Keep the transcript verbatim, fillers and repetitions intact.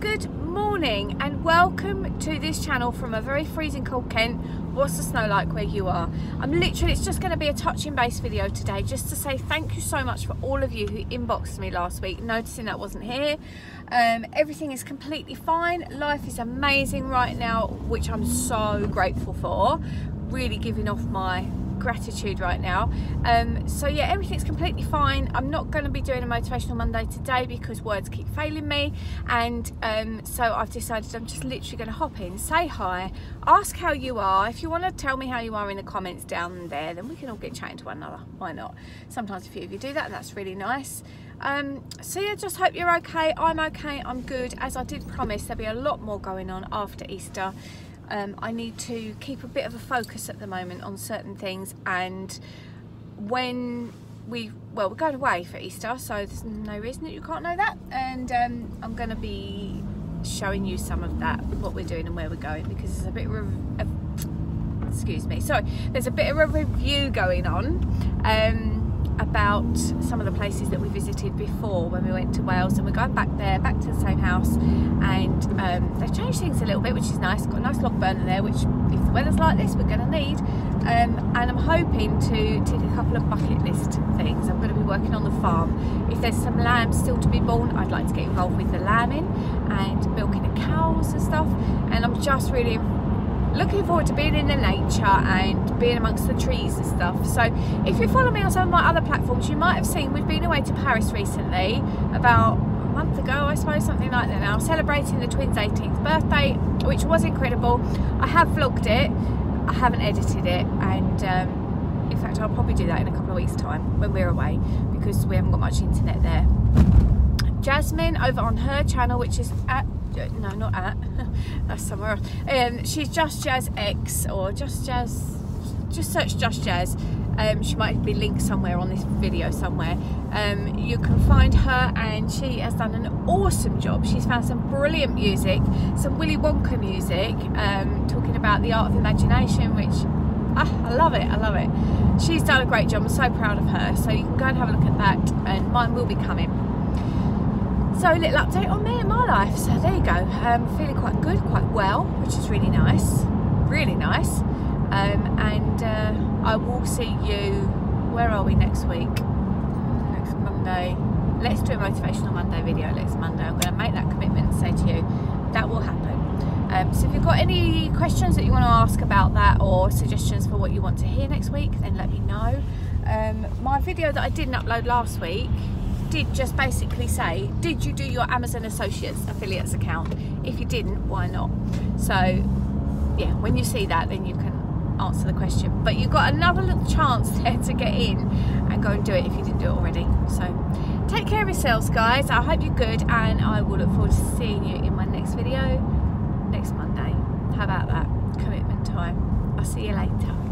Good morning and welcome to this channel from a very freezing cold Kent. What's the snow like where you are? I'm literally, it's just going to be a touching base video today, just to say thank you so much for all of you who inboxed me last week, noticing that I wasn't here. Um, everything is completely fine. Life is amazing right now, which I'm so grateful for. Really giving off my gratitude right now. Um, so yeah, everything's completely fine. I'm not going to be doing a Motivational Monday today because words keep failing me, and um, so I've decided I'm just literally going to hop in, say hi, ask how you are. If you want to tell me how you are in the comments down there, then we can all get chatting to one another, why not? Sometimes a few of you do that and that's really nice. Um, so yeah, just hope you're okay. I'm okay, I'm good. As I did promise, there'll be a lot more going on after Easter. Um, I need to keep a bit of a focus at the moment on certain things, and when we, well, we're going away for Easter, so there's no reason that you can't know that, and um, I'm going to be showing you some of that, what we're doing and where we're going, because there's a bit of, of excuse me, sorry, there's a bit of a review going on um, about some of the places that we visited before when we went to Wales, and we're going back there, back to the same house, and um, they've changed things a little bit, which is nice. Got a nice log burner there, which if the weather's like this we're going to need, um, and I'm hoping to tick a couple of bucket list things. I'm going to be working on the farm. If there's some lambs still to be born, I'd like to get involved with the lambing and milking the cows and stuff, and I'm just really looking forward to being in the nature and being amongst the trees and stuff. So if you follow me on some of my other platforms, you might have seen we've been away to Paris recently, about a month ago I suppose, something like that now, celebrating the twins' eighteenth birthday, which was incredible. I have vlogged it, I haven't edited it, and um, in fact I'll probably do that in a couple of weeks time when we're away, because we haven't got much internet there. Jasmine over on her channel, which is at, no not at, that's somewhere else, um, she's Just Jazz X, or Just Jazz, just search Just Jazz, um, she might be linked somewhere on this video somewhere. Um, you can find her, and she has done an awesome job. She's found some brilliant music, some Willy Wonka music, um, talking about the art of imagination, which ah, I love it, I love it. She's done a great job, I'm so proud of her, so you can go and have a look at that, and mine will be coming. So a little update on me and my life, so there you go. Um, feeling quite good, quite well, which is really nice, really nice. Um, and uh, I will see you, where are we next week? Next Monday. Let's do a Motivational Monday video next Monday. I'm going to make that commitment and say to you, that will happen. Um, so if you've got any questions that you want to ask about that, or suggestions for what you want to hear next week, then let me know. Um, my video that I didn't upload last week did just basically say, did you do your Amazon Associates affiliates account? If you didn't, why not? So yeah, when you see that, then you can answer the question, but you've got another little chance there to get in and go and do it if you didn't do it already. So take care of yourselves guys, I hope you're good, and I will look forward to seeing you in my next video next Monday. How about that? Commitment time. I'll see you later.